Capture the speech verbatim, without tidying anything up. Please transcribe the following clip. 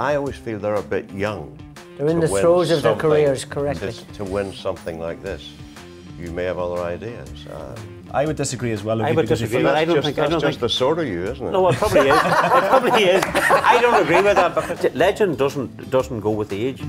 I always feel they're a bit young. They're in the throes of their careers, correctly. To, to win something like this, you may have other ideas. Uh, I would disagree as well. I would disagree. I don't think that's just the sort of you, isn't it? No, it probably is. It probably is. I don't agree with that because legend doesn't doesn't go with the age.